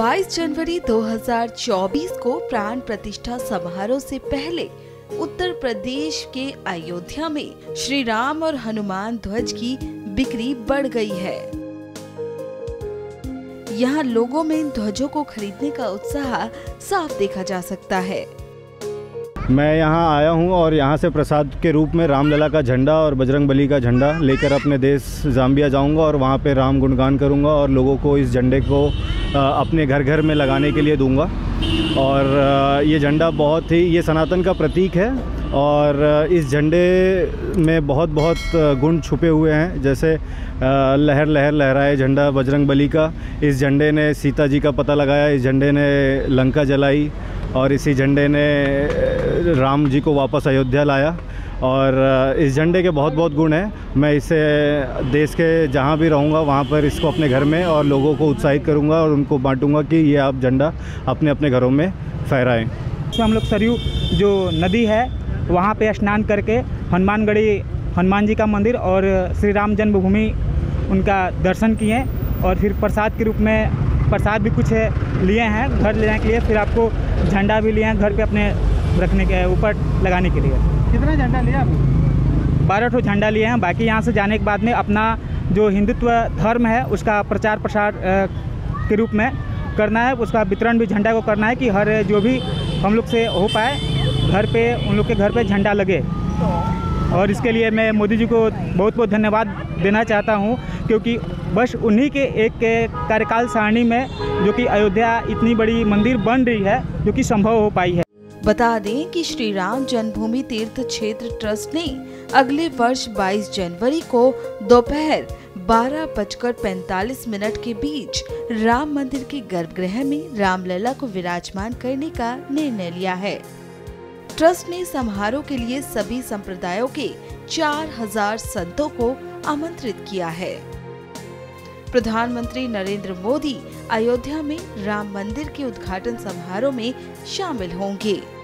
22 जनवरी 2024 को प्राण प्रतिष्ठा समारोह से पहले उत्तर प्रदेश के अयोध्या में श्री राम और हनुमान ध्वज की बिक्री बढ़ गई है। यहाँ लोगों में इन ध्वजों को खरीदने का उत्साह साफ देखा जा सकता है। मैं यहाँ आया हूँ और यहाँ से प्रसाद के रूप में राम लला का झंडा और बजरंगबली का झंडा लेकर अपने देश जाम्बिया जाऊँगा और वहाँ पे राम गुणगान करूँगा और लोगों को इस झंडे को अपने घर घर में लगाने के लिए दूँगा। और ये झंडा बहुत ही ये सनातन का प्रतीक है और इस झंडे में बहुत बहुत गुण छुपे हुए हैं, जैसे लहर लहर लहराए झंडा बजरंगबली का। इस झंडे ने सीता जी का पता लगाया, इस झंडे ने लंका जलाई और इसी झंडे ने राम जी को वापस अयोध्या लाया। और इस झंडे के बहुत बहुत गुण हैं। मैं इसे देश के जहाँ भी रहूँगा वहाँ पर इसको अपने घर में और लोगों को उत्साहित करूँगा और उनको बांटूँगा कि ये आप झंडा अपने अपने घरों में फहराएं। तो हम लोग सरयू जो नदी है वहाँ पे स्नान करके हनुमानगढ़ी हनुमान जी का मंदिर और श्री राम जन्मभूमि उनका दर्शन किए और फिर प्रसाद के रूप में प्रसाद भी कुछ लिए हैं घर ले जाने के लिए, फिर आपको झंडा भी लिए हैं घर पे अपने रखने के ऊपर लगाने के लिए। कितना झंडा लिया आपने? 12 झंडा लिए हैं। बाकी यहाँ से जाने के बाद में अपना जो हिंदुत्व धर्म है उसका प्रचार प्रसार के रूप में करना है, उसका वितरण भी झंडा को करना है कि हर जो भी हम लोग से हो पाए घर पे उन लोग के घर पे झंडा लगे। और इसके लिए मैं मोदी जी को बहुत बहुत धन्यवाद देना चाहता हूँ क्योंकि बस उन्हीं के एक कार्यकाल सारणी में जो कि अयोध्या इतनी बड़ी मंदिर बन रही है जो कि संभव हो पाई है। बता दें कि श्री राम जन्मभूमि तीर्थ क्षेत्र ट्रस्ट ने अगले वर्ष 22 जनवरी को दोपहर 12:45 के बीच राम मंदिर के गर्भगृह में रामलला को विराजमान करने का निर्णय लिया है। ट्रस्ट ने समारोह के लिए सभी संप्रदायों के 4000 संतों को आमंत्रित किया है। प्रधानमंत्री नरेंद्र मोदी अयोध्या में राम मंदिर के उद्घाटन समारोह में शामिल होंगे।